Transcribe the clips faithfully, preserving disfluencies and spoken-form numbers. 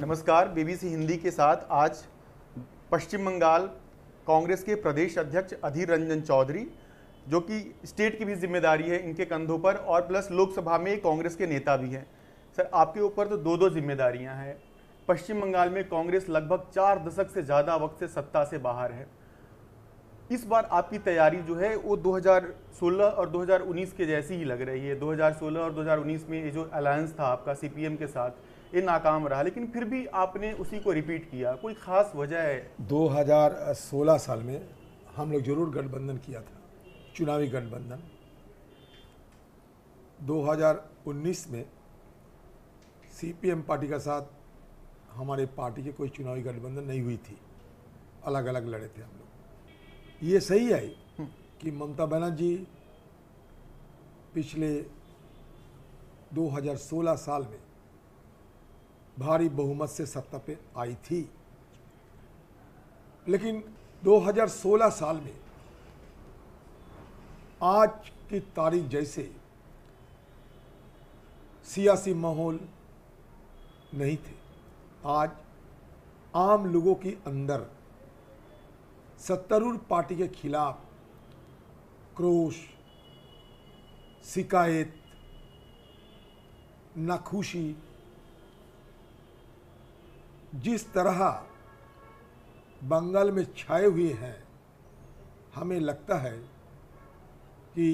नमस्कार। बीबीसी हिंदी के साथ आज पश्चिम बंगाल कांग्रेस के प्रदेश अध्यक्ष अधीर रंजन चौधरी, जो कि स्टेट की भी जिम्मेदारी है इनके कंधों पर और प्लस लोकसभा में कांग्रेस के नेता भी हैं। सर, आपके ऊपर तो दो दो जिम्मेदारियां हैं। पश्चिम बंगाल में कांग्रेस लगभग चार दशक से ज़्यादा वक्त से सत्ता से बाहर है। इस बार आपकी तैयारी जो है वो दो हज़ार सोलह और दो हज़ार उन्नीस के जैसी ही लग रही है। दो हज़ार सोलह और दो हज़ार उन्नीस में ये जो अलायंस था आपका सीपीएम के साथ, ये नाकाम रहा, लेकिन फिर भी आपने उसी को रिपीट किया। कोई खास वजह है? दो हज़ार सोलह साल में हम लोग जरूर गठबंधन किया था, चुनावी गठबंधन। दो हज़ार उन्नीस में सीपीएम पार्टी के साथ हमारे पार्टी के कोई चुनावी गठबंधन नहीं हुई थी, अलग अलग लड़े थे हम लोग। ये सही है कि ममता बनर्जी पिछले दो हज़ार सोलह साल में भारी बहुमत से सत्ता पे आई थी, लेकिन दो हज़ार सोलह साल में आज की तारीख जैसे सियासी माहौल नहीं थे। आज आम लोगों के अंदर सत्तारूढ़ पार्टी के खिलाफ क्रोश, शिकायत, नाखुशी, जिस तरह बंगाल में छाए हुए हैं, हमें लगता है कि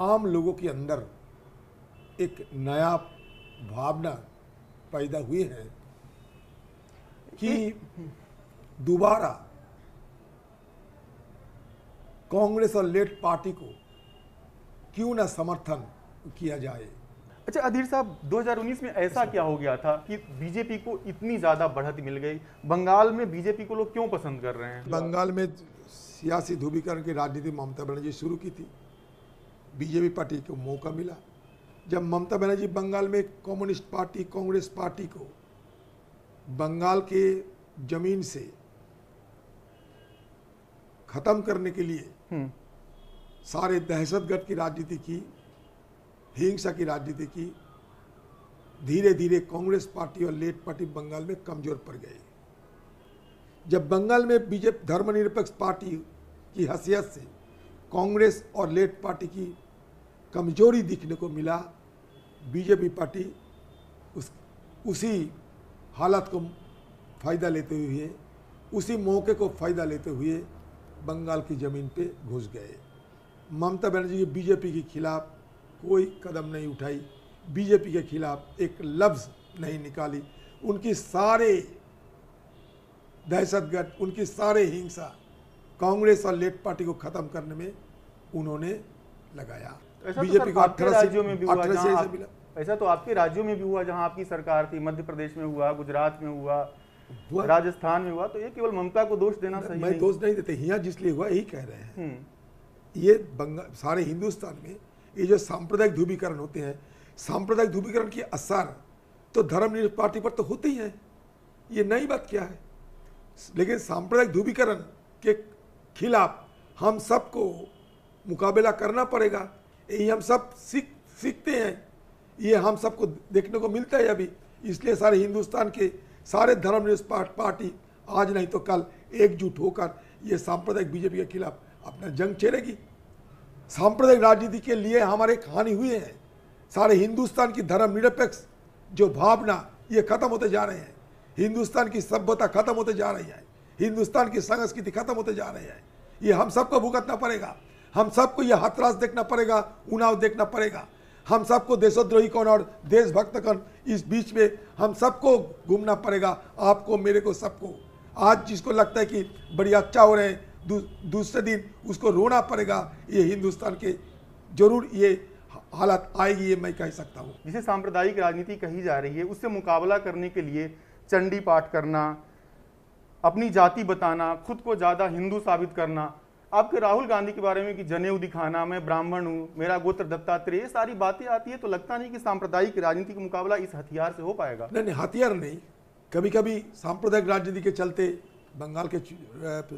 आम लोगों के अंदर एक नया भावना पैदा हुई है कि दोबारा कांग्रेस और लेट पार्टी को क्यों ना समर्थन किया जाए। अच्छा अधीर साहब, दो हज़ार उन्नीस में ऐसा क्या हो गया था कि बीजेपी को इतनी ज़्यादा बढ़त मिल गई? बंगाल में बीजेपी को लोग क्यों पसंद कर रहे हैं? बंगाल में सियासी ध्रुवीकरण की राजनीति ममता बनर्जी शुरू की थी, बीजेपी पार्टी को मौका मिला। जब ममता बनर्जी बंगाल में कम्युनिस्ट पार्टी, कांग्रेस पार्टी को बंगाल के जमीन से खत्म करने के लिए सारे दहशतगर्द की राजनीति की, हिंसा की राजनीति की, धीरे धीरे कांग्रेस पार्टी और लेट पार्टी बंगाल में कमजोर पड़ गई। जब बंगाल में बीजेपी धर्मनिरपेक्ष पार्टी की हैसियत से कांग्रेस और लेट पार्टी की कमजोरी दिखने को मिला, बीजेपी पार्टी उस उसी हालत को फ़ायदा लेते हुए, उसी मौके को फ़ायदा लेते हुए बंगाल की ज़मीन पे घुस गए। ममता बनर्जी की बीजेपी के खिलाफ कोई कदम नहीं उठाई, बीजेपी के खिलाफ एक लफ्ज़ नहीं निकाली। उनकी सारे दहशतगर्द, उनकी सारे हिंसा कांग्रेस और लेफ्ट पार्टी को ख़त्म करने में उन्होंने लगाया। बीजेपी को अठारह राज्यों में अठारह से मिला। ऐसा तो आपके राज्यों में भी हुआ जहाँ आपकी सरकार थी, मध्य प्रदेश में हुआ, गुजरात में हुआ, राजस्थान में हुआ। तो ये केवल ममता को दोष देना सही मैं दोष नहीं देते। यहाँ जिसलिए हुआ यही कह रहे हैं। ये बंगाल, सारे हिंदुस्तान में ये जो सांप्रदायिक ध्रुवीकरण होते हैं, सांप्रदायिक ध्रुवीकरण के असर तो धर्मनिरपेक्ष पार्टी पर तो होते ही हैं, ये नई बात क्या है। लेकिन सांप्रदायिक ध्रुवीकरण के खिलाफ हम सबको मुकाबला करना पड़ेगा। यही हम सब सीख सीखते हैं, ये हम सबको देखने को मिलता है अभी। इसलिए सारे हिंदुस्तान के सारे धर्मनिरपेक्ष पार्टी आज नहीं तो कल एकजुट होकर ये सांप्रदायिक बीजेपी के खिलाफ अपना जंग छेड़ेगी। सांप्रदायिक राजनीति के लिए हमारे हानि हुई है। सारे हिंदुस्तान की धर्मनिरपेक्ष जो भावना, ये खत्म होते जा रहे हैं। हिंदुस्तान की सभ्यता खत्म होते जा रही है, हिंदुस्तान की संस्कृति खत्म होते जा रही है। ये हम सबको भुगतना पड़ेगा, हम सबको यह हतरास देखना पड़ेगा, उनाव देखना पड़ेगा। हम सबको देशद्रोही कौन और देशभक्त कौन, इस बीच में हम सबको घूमना पड़ेगा, आपको, मेरे को, सबको। आज जिसको लगता है कि बड़ी अच्छा हो रहे हैं, दू, दूसरे दिन उसको रोना पड़ेगा। ये हिंदुस्तान के जरूर ये हालत आएगी, ये मैं कह सकता हूँ। जिसे सांप्रदायिक राजनीति कही जा रही है, उससे मुकाबला करने के लिए चंडी पाठ करना, अपनी जाति बताना, खुद को ज़्यादा हिंदू साबित करना, आपके राहुल गांधी के बारे में कि जनेऊ दिखाना, मैं ब्राह्मण हूँ, मेरा गोत्र दत्तात्रेय, ये सारी बातें आती है, तो लगता नहीं कि सांप्रदायिक राजनीति का मुकाबला इस हथियार से हो पाएगा। नहीं नहीं, हथियार नहीं। कभी कभी सांप्रदायिक राजनीति के चलते बंगाल के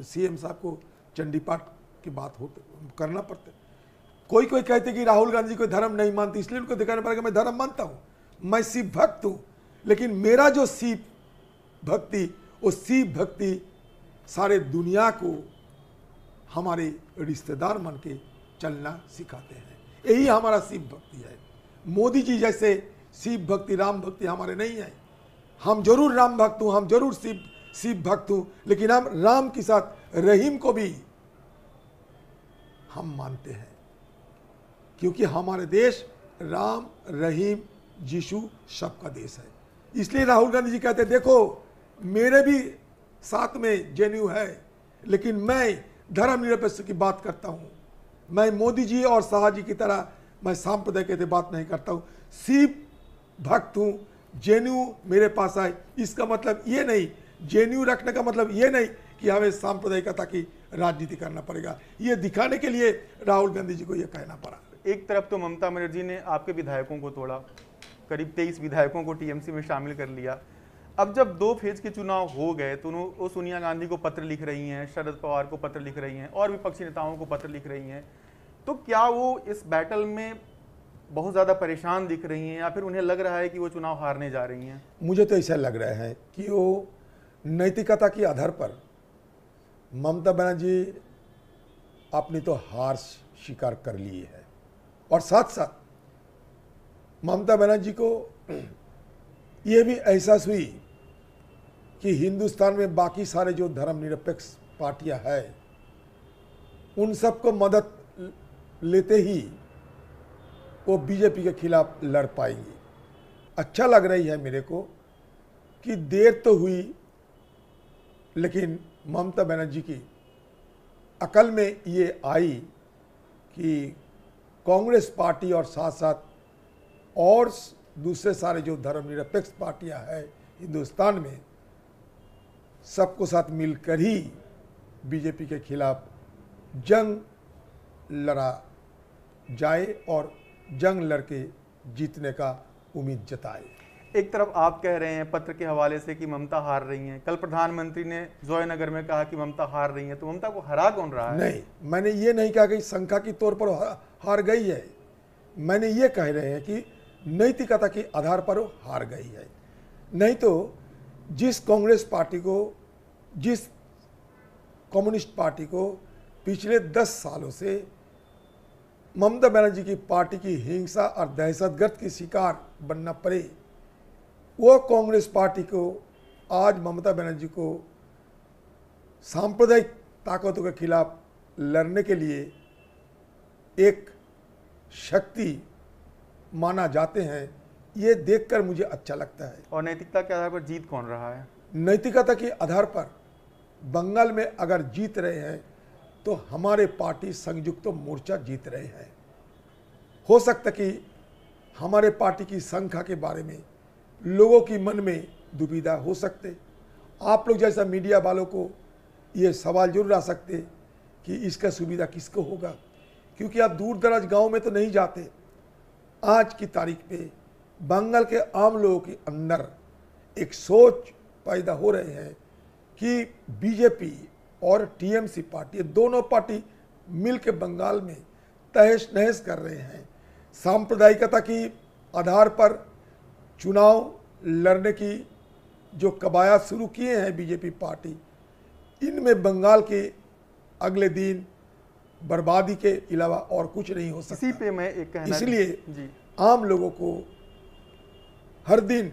सीएम साहब को चंडीपाठ की बात होते करना पड़ता। कोई कोई कहते कि राहुल गांधी को धर्म नहीं मानते, इसलिए उनको दिखाना पड़ेगा मैं धर्म मानता हूँ, मैं शिव भक्त हूँ। लेकिन मेरा जो शिव भक्ति, वो शिव भक्ति सारे दुनिया को हमारे रिश्तेदार मान के चलना सिखाते हैं। यही हमारा शिव भक्ति है। मोदी जी जैसे शिव भक्ति, राम भक्ति हमारे नहीं है। हम जरूर राम भक्त हूँ, हम जरूर शिव शिव भक्त हूँ, लेकिन हम राम के साथ रहीम को भी हम मानते हैं, क्योंकि हमारे देश राम रहीम यीशु सबका देश है। इसलिए राहुल गांधी जी कहते हैं, देखो मेरे भी साथ में जेएनयू है, लेकिन मैं धर्मनिरपेक्ष की बात करता हूँ। मैं मोदी जी और शाह जी की तरह मैं सांप्रदायिक की बात नहीं करता हूँ। शिव भक्त हूँ। जेएनयू मेरे पास आए, इसका मतलब ये नहीं, जेएनयू रखने का मतलब ये नहीं कि हमें सांप्रदायिकता की राजनीति करना पड़ेगा। ये दिखाने के लिए राहुल गांधी जी को ये कहना पड़ा। एक तरफ तो ममता बनर्जी ने आपके विधायकों को तोड़ा, करीब तेईस विधायकों को टीएमसी में शामिल कर लिया। अब जब दो फेज के चुनाव हो गए तो वो सोनिया गांधी को पत्र लिख रही हैं, शरद पवार को पत्र लिख रही हैं और विपक्षी नेताओं को पत्र लिख रही हैं, तो क्या वो इस बैटल में बहुत ज़्यादा परेशान दिख रही हैं या फिर उन्हें लग रहा है कि वो चुनाव हारने जा रही हैं? मुझे तो ऐसा लग रहा है कि वो नैतिकता के आधार पर ममता बनर्जी अपनी तो हार स्वीकार कर ली है, और साथ साथ ममता बनर्जी को ये भी एहसास हुई कि हिंदुस्तान में बाकी सारे जो धर्मनिरपेक्ष पार्टियां हैं उन सबको मदद लेते ही वो बीजेपी के खिलाफ लड़ पाएंगी। अच्छा लग रही है मेरे को कि देर तो हुई, लेकिन ममता बनर्जी की अकल में ये आई कि कांग्रेस पार्टी और साथ साथ और दूसरे सारे जो धर्मनिरपेक्ष पार्टियां हैं हिंदुस्तान में, सबको साथ मिलकर ही बीजेपी के खिलाफ जंग लड़ा जाए और जंग लड़के जीतने का उम्मीद जताए। एक तरफ आप कह रहे हैं पत्र के हवाले से कि ममता हार रही हैं, कल प्रधानमंत्री ने जॉयनगर में कहा कि ममता हार रही हैं, तो ममता को हरा कौन रहा है? नहीं, मैंने ये नहीं कहा कि शंका के तौर पर हार गई है। मैंने ये कह रहे हैं कि नैतिकता के आधार पर वो हार गई है। नहीं तो जिस कांग्रेस पार्टी को, जिस कम्युनिस्ट पार्टी को पिछले दस सालों से ममता बनर्जी की पार्टी की हिंसा और दहशतगर्द की शिकार बनना पड़े, वो कांग्रेस पार्टी को आज ममता बनर्जी को सांप्रदायिक ताकतों के खिलाफ लड़ने के लिए एक शक्ति माना जाते हैं। ये देखकर मुझे अच्छा लगता है। और नैतिकता के आधार पर जीत कौन रहा है? नैतिकता के आधार पर बंगाल में अगर जीत रहे हैं तो हमारे पार्टी संयुक्त मोर्चा जीत रहे हैं। हो सकता कि हमारे पार्टी की संख्या के बारे में लोगों की मन में दुविधा हो सकते, आप लोग जैसा मीडिया वालों को ये सवाल जरूर आ सकते कि इसका सुविधा किसको होगा, क्योंकि आप दूर दराज गाँव में तो नहीं जाते। आज की तारीख पे बंगाल के आम लोगों के अंदर एक सोच पैदा हो रहे हैं कि बीजेपी और टीएमसी पार्टी, दोनों पार्टी मिलकर बंगाल में तहस नहस कर रहे हैं। सांप्रदायिकता की आधार पर चुनाव लड़ने की जो कवायद शुरू किए हैं बीजेपी पार्टी, इनमें बंगाल के अगले दिन बर्बादी के अलावा और कुछ नहीं हो सकता। इसी पे मैं एक कहना, इसलिए आम लोगों को हर दिन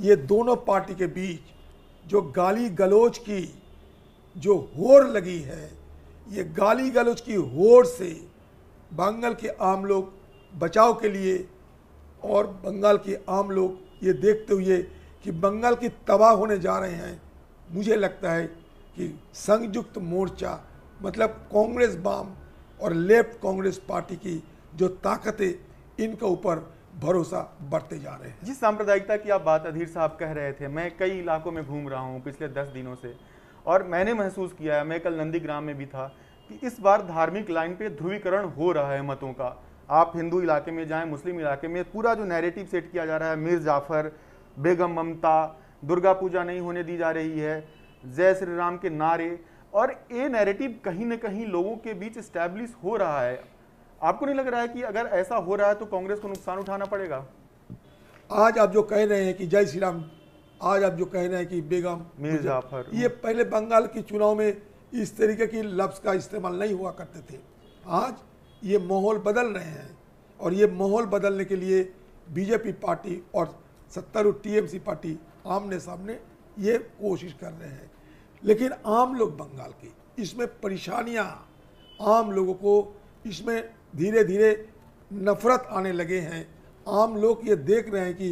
ये दोनों पार्टी के बीच जो गाली गलौज की जो होड़ लगी है, ये गाली गलौज की होड़ से बंगाल के आम लोग बचाव के लिए और बंगाल के आम लोग ये देखते हुए कि बंगाल की तबाह होने जा रहे हैं, मुझे लगता है कि संयुक्त मोर्चा मतलब कांग्रेस वाम और लेफ्ट कांग्रेस पार्टी की जो ताकतें, इनके ऊपर भरोसा बढ़ते जा रहे हैं। जिस सांप्रदायिकता की आप बात अधीर साहब कह रहे थे, मैं कई इलाकों में घूम रहा हूँ पिछले दस दिनों से, और मैंने महसूस किया है, मैं कल नंदीग्राम में भी था, कि इस बार धार्मिक लाइन पर ध्रुवीकरण हो रहा है मतों का। आप हिंदू इलाके में जाएं, मुस्लिम इलाके में, पूरा जो नैरेटिव सेट किया जा रहा है, मीर जाफर, बेगम ममता, दुर्गा पूजा नहीं होने दी जा रही है, जय श्री राम के नारे, और ये नैरेटिव कहीं ना कहीं लोगों के बीच इस्टेब्लिश हो रहा है। आपको नहीं लग रहा है कि अगर ऐसा हो रहा है तो कांग्रेस को नुकसान उठाना पड़ेगा? आज आप जो कह रहे हैं कि जय श्री राम, आज आप जो कह रहे हैं कि बेगम मीर जाफर, ये पहले बंगाल के चुनाव में इस तरीके की लफ्ज़ का इस्तेमाल नहीं हुआ करते थे। आज ये माहौल बदल रहे हैं और ये माहौल बदलने के लिए बीजेपी पार्टी और सत्तारूढ़ टीएमसी पार्टी आमने सामने ये कोशिश कर रहे हैं। लेकिन आम लोग बंगाल की इसमें परेशानियाँ, आम लोगों को इसमें धीरे धीरे नफरत आने लगे हैं। आम लोग ये देख रहे हैं कि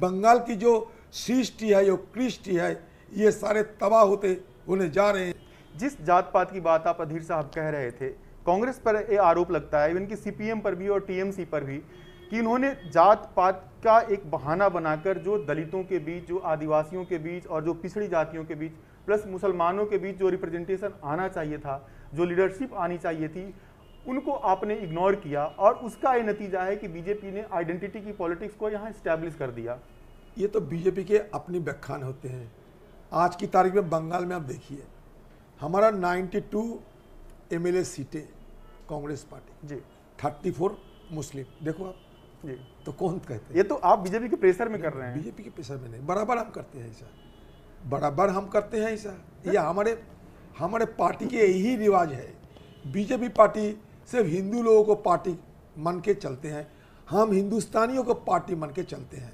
बंगाल की जो सृष्टि है, जो कृष्टि है, ये सारे तबाह होते होने जा रहे हैं। जिस जात पात की बात आप अधीर साहब कह रहे थे, कांग्रेस पर ये आरोप लगता है, इवन कि सीपीएम पर भी और टीएमसी पर भी, कि इन्होंने जात पात का एक बहाना बनाकर जो दलितों के बीच, जो आदिवासियों के बीच और जो पिछड़ी जातियों के बीच प्लस मुसलमानों के बीच जो रिप्रेजेंटेशन आना चाहिए था, जो लीडरशिप आनी चाहिए थी, उनको आपने इग्नोर किया और उसका ये नतीजा है कि बीजेपी ने आइडेंटिटी की पॉलिटिक्स को यहाँ इस्टेब्लिश कर दिया। ये तो बीजेपी के अपने व्याख्यान होते हैं। आज की तारीख में बंगाल में आप देखिए, हमारा बानवे एमएलए सीटें कांग्रेस पार्टी जी, चौंतीस मुस्लिम, देखो आप जी, तो कौन कहते हैं? ये तो आप बीजेपी के प्रेशर में कर रहे हैं। बीजेपी के प्रेशर में नहीं, बराबर हम करते हैं ऐसा, बराबर हम करते हैं ऐसा। ये हमारे हमारे पार्टी के यही रिवाज है। बीजेपी पार्टी सिर्फ हिंदू लोगों को पार्टी मान के चलते हैं, हम हिंदुस्तानियों को पार्टी मान के चलते हैं।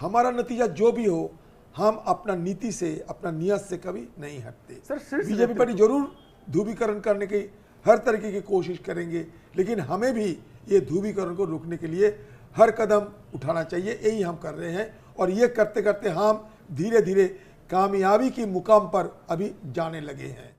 हमारा नतीजा जो भी हो, हम अपना नीति से, अपना नियत से कभी नहीं हटते। सर, बीजेपी पार्टी जरूर ध्रुवीकरण करने की हर तरीके की कोशिश करेंगे, लेकिन हमें भी ये ध्रुवीकरण को रोकने के लिए हर कदम उठाना चाहिए। यही हम कर रहे हैं और ये करते करते हम धीरे धीरे कामयाबी की मुकाम पर अभी जाने लगे हैं।